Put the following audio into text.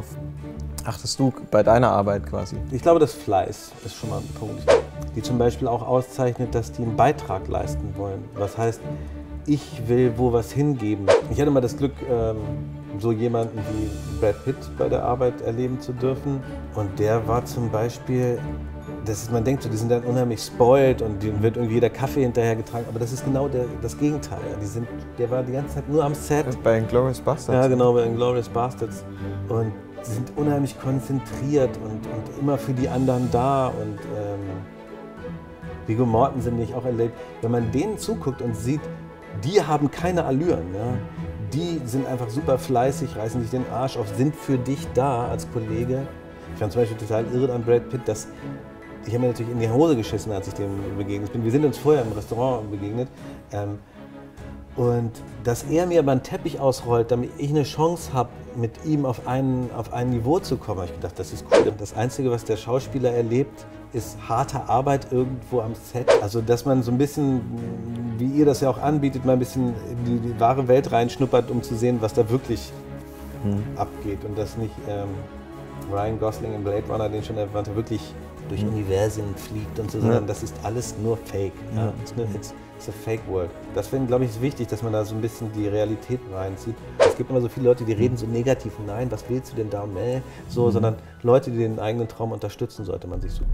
worauf achtest du bei deiner Arbeit quasi? Ich glaube, das Fleiß ist schon mal ein Punkt, die zum Beispiel auch auszeichnet, dass die einen Beitrag leisten wollen. Was heißt, ich will wo was hingeben. Ich hatte mal das Glück, so jemanden wie Brad Pitt bei der Arbeit erleben zu dürfen. Und der war zum Beispiel, man denkt so, die sind dann unheimlich spoilt und denen wird irgendwie jeder Kaffee hinterhergetragen. Aber das ist genau das Gegenteil. Der war die ganze Zeit nur am Set. Bei Inglourious Basterds. Ja, genau, bei Inglourious Basterds. Und sie sind unheimlich konzentriert und immer für die anderen da. Und Viggo Mortensen, den ich auch erlebt, wenn man denen zuguckt und sieht, die haben keine Allüren, ja. Die sind einfach super fleißig, reißen sich den Arsch auf, sind für dich da als Kollege. Ich fand zum Beispiel total irre an Brad Pitt, dass ich habe mir natürlich in die Hose geschissen, als ich dem begegnet bin. Wir sind uns vorher im Restaurant begegnet. Und dass er mir aber einen Teppich ausrollt, damit ich eine Chance habe, mit ihm auf ein Niveau zu kommen, habe ich gedacht, das ist cool. Das Einzige, was der Schauspieler erlebt, ist harte Arbeit irgendwo am Set. Also, dass man so ein bisschen, wie ihr das ja auch anbietet, mal ein bisschen in die wahre Welt reinschnuppert, um zu sehen, was da wirklich abgeht. Und dass nicht Ryan Gosling in Blade Runner, den schon erwähnte, wirklich durch Universen fliegt und so, sondern das ist alles nur Fake. Ja. It's a fake world. Das finde ich, glaube ich, ist wichtig, dass man da so ein bisschen die Realität reinzieht. Es gibt immer so viele Leute, die reden so negativ, nein, was willst du denn da, nee, so, sondern Leute, die den eigenen Traum unterstützen, sollte man sich suchen.